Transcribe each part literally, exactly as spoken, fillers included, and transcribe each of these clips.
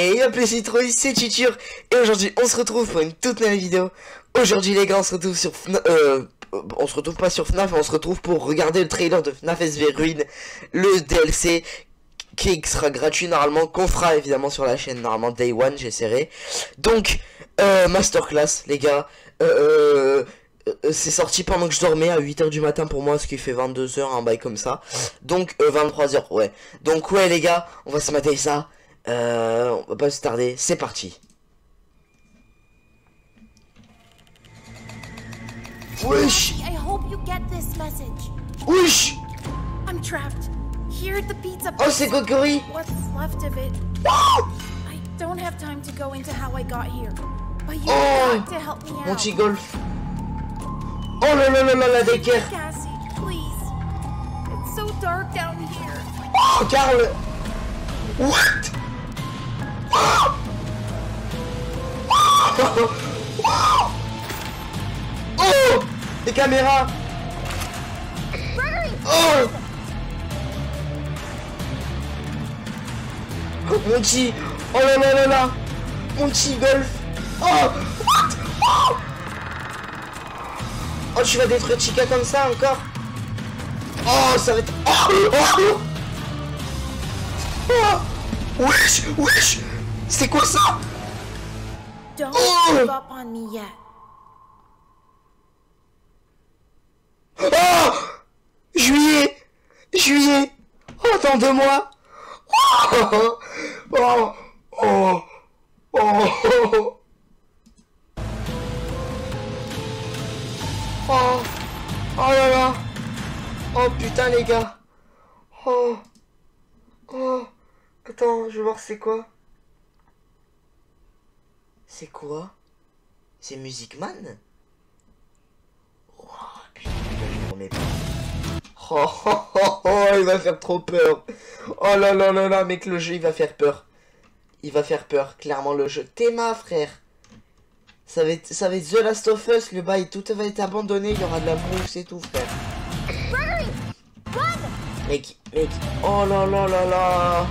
Et hop les citrouilles, c'est ThuThur. Et aujourd'hui on se retrouve pour une toute nouvelle vidéo. Aujourd'hui les gars, on se retrouve sur Fnaf, euh, on se retrouve pas sur Fnaf, on se retrouve pour regarder le trailer de Fnaf S V Ruin, le D L C qui sera gratuit normalement, qu'on fera évidemment sur la chaîne normalement Day One, j'essaierai. Donc euh, masterclass les gars, euh, euh, c'est sorti pendant que je dormais à huit heures du matin pour moi, ce qui fait vingt-deux heures, un bail comme ça. Donc euh, vingt-trois heures, ouais. Donc ouais les gars, on va se mater ça. Euh, on va pas se tarder, c'est parti. Wesh. I hope you get this message. Wesh. I'm trapped here at the pizza place. Oh, c'est Gokori. What's left of it? I don't have time to go into how I got here. But you have to help me out. Mon petit golf. Oh là là là là, la décaire. Cassie, please. It's so dark down here. Oh, Carl. What? Oh, oh, oh, oh, les caméras. Oh, mon petit. Oh là là là là. Mon petit golf. Oh, what? Oh, oh, tu vas détruire Chica comme ça encore? Oh, ça va être... Oh, oh. Oh. Wesh, wesh. C'est quoi ça? Oh, oh. Juillet. Juillet. Oh, dans deux mois. Oh. Oh. Oh. Oh. Oh. Oh là là. Oh putain les gars. Oh. Oh. Attends, je vais voir c'est quoi. C'est quoi? C'est Music Man? Oh putain, je remets pas. Oh, oh, oh, oh, il va faire trop peur. Oh là là là là, mec, le jeu il va faire peur. Il va faire peur, clairement le jeu. T'es ma frère. Ça va être, ça va être The Last of Us, le bail, tout va être abandonné, il y aura de la boue, c'est tout frère. Mec, mec, oh là là là là.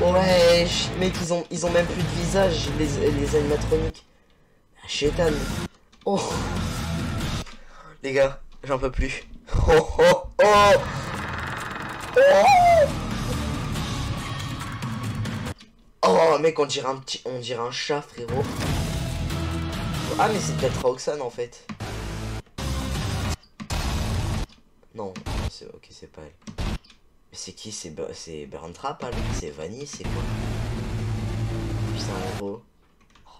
Ouais, mec, ils ont, ils ont même plus de visage, les, les animatroniques. Chétan. Oh. Les gars, j'en peux plus. Oh, oh, oh. Oh. Oh, mec, on dirait un petit, on dirait un chat, frérot. Ah, mais c'est peut-être Roxane, en fait. Non, c'est ok, c'est pas elle. C'est qui? C'est Berntrap, hein, c'est Vanille, c'est quoi? Putain, gros.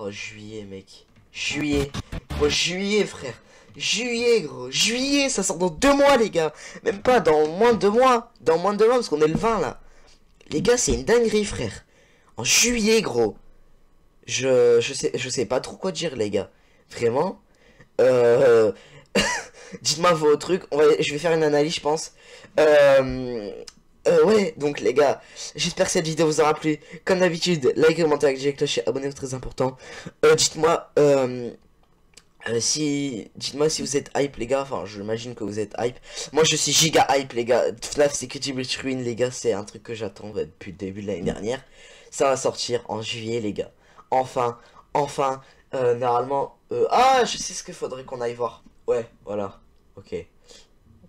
Oh, juillet, mec. Juillet. Oh, juillet, frère. Juillet, gros. Juillet, ça sort dans deux mois, les gars. Même pas, dans moins de deux mois. Dans moins de deux mois, parce qu'on est le vingt, là. Les gars, c'est une dinguerie, frère. En juillet, gros. Je, je, sais, je sais pas trop quoi dire, les gars. Vraiment. Euh... Dites-moi vos trucs. On va, je vais faire une analyse, je pense. Euh... Euh, ouais, donc les gars, j'espère que cette vidéo vous aura plu. Comme d'habitude, like, commenter, activez la cloche et abonnez-vous, très important. Euh, dites-moi euh, euh, si, dites-moi si vous êtes hype les gars. Enfin, j'imagine que vous êtes hype. Moi, je suis giga hype les gars. F N A F Security Breach Ruin les gars, c'est un truc que j'attends depuis le début de l'année dernière. Ça va sortir en juillet les gars. Enfin, enfin, euh, normalement. Euh, ah, je sais ce qu'il faudrait qu'on aille voir. Ouais, voilà. Ok.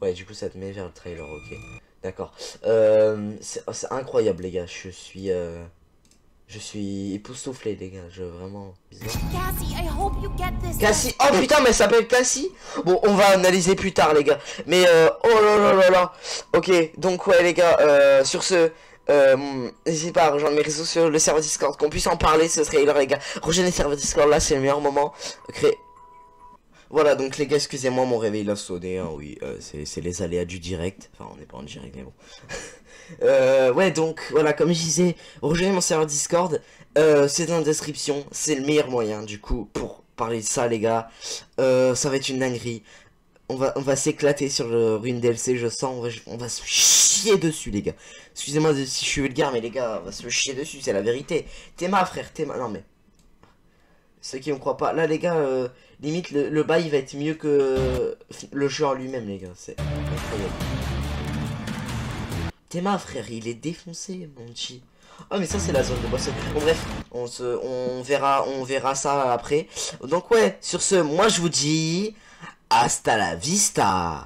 Ouais, du coup, ça te met vers le trailer. Ok. D'accord, euh, c'est incroyable les gars, je suis, euh, je suis époustouflé les gars, je vraiment bizarre. Cassie, oh putain mais elle s'appelle Cassie. Bon on va analyser plus tard les gars, mais euh, oh là là là là. Ok donc ouais les gars, euh, sur ce, euh, n'hésitez pas à rejoindre mes réseaux sociaux, le serveur Discord, qu'on puisse en parler ce trailer les gars. Rejoignez le serveur Discord là, c'est le meilleur moment, créer. Voilà donc les gars, excusez-moi, mon réveil l'a sonné, hein, oui, euh, c'est les aléas du direct, enfin on n'est pas en direct mais bon. euh, ouais donc voilà, comme je disais, rejoignez mon serveur Discord, euh, c'est dans la description, c'est le meilleur moyen du coup pour parler de ça les gars, euh, ça va être une dinguerie, on va, on va s'éclater sur le Ruin D L C je sens, on va, on va se chier dessus les gars. Excusez-moi si je suis vulgaire mais les gars, on va se chier dessus, c'est la vérité, t'es ma frère, t'es ma, non mais... Ceux qui ne croient pas, là les gars, euh, limite le, le bail il va être mieux que le jeu en lui-même les gars, c'est incroyable. Théma frère, il est défoncé mon chi. Ah mais ça c'est la zone de boss. Bon bref, on se, on verra, on verra ça après. Donc ouais, sur ce, moi je vous dis hasta la vista.